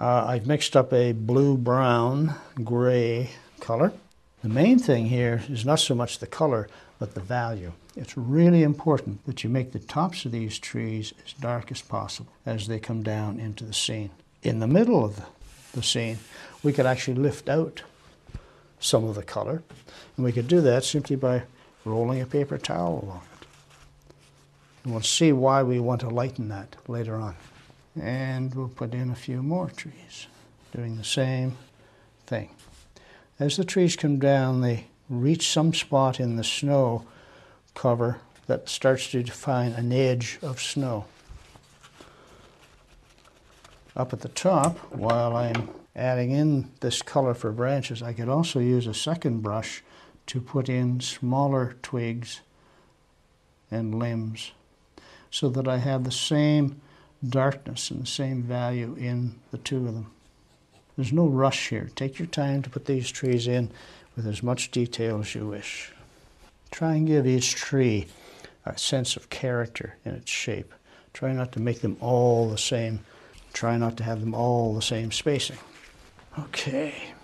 I've mixed up a blue-brown gray color. The main thing here is not so much the color, but the value. It's really important that you make the tops of these trees as dark as possible as they come down into the scene. In the middle of the scene, we could actually lift out some of the color, and we could do that simply by rolling a paper towel along it. And we'll see why we want to lighten that later on. And we'll put in a few more trees, doing the same thing. As the trees come down, they reach some spot in the snow cover that starts to define an edge of snow. Up at the top, while I'm adding in this color for branches, I could also use a second brush to put in smaller twigs and limbs so that I have the same darkness and the same value in the two of them. There's no rush here. Take your time to put these trees in with as much detail as you wish. Try and give each tree a sense of character in its shape. Try not to make them all the same. Try not to have them all the same spacing. Okay.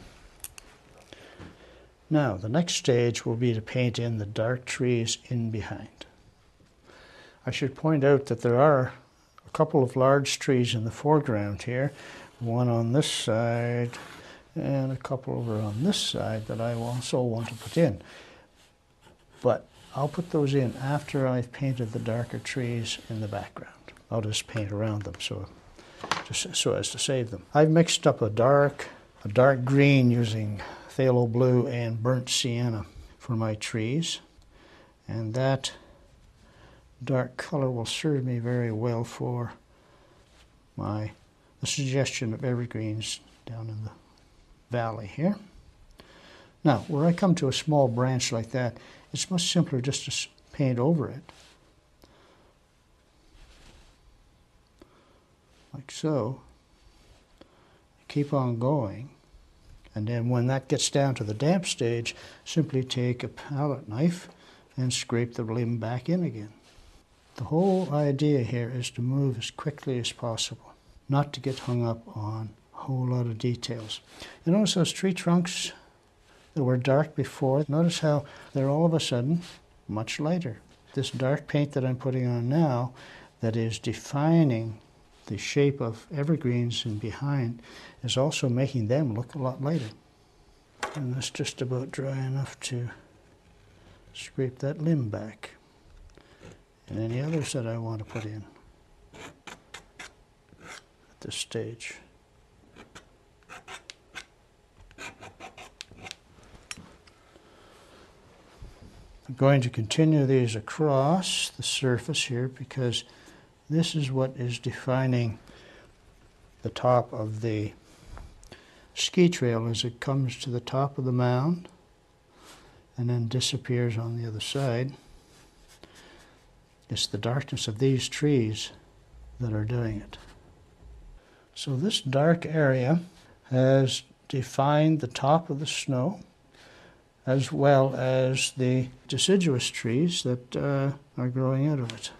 Now, the next stage will be to paint in the dark trees in behind. I should point out that there are a couple of large trees in the foreground here, one on this side and a couple over on this side that I also want to put in. But I'll put those in after I've painted the darker trees in the background. I'll just paint around them so as to save them. I've mixed up a dark green using phthalo blue and burnt sienna for my trees, and that dark color will serve me very well for the suggestion of evergreens down in the valley here. Now, where I come to a small branch like that, it's much simpler just to paint over it, like so. Keep on going. And then when that gets down to the damp stage, simply take a palette knife and scrape the limb back in again. The whole idea here is to move as quickly as possible, not to get hung up on a whole lot of details. You notice those tree trunks that were dark before? Notice how they're all of a sudden much lighter. This dark paint that I'm putting on now that is defining the shape of evergreens in behind is also making them look a lot lighter. And that's just about dry enough to scrape that limb back. And any others that I want to put in at this stage. I'm going to continue these across the surface here because this is what is defining the top of the ski trail as it comes to the top of the mound and then disappears on the other side. It's the darkness of these trees that are doing it. So this dark area has defined the top of the snow as well as the deciduous trees that are growing out of it.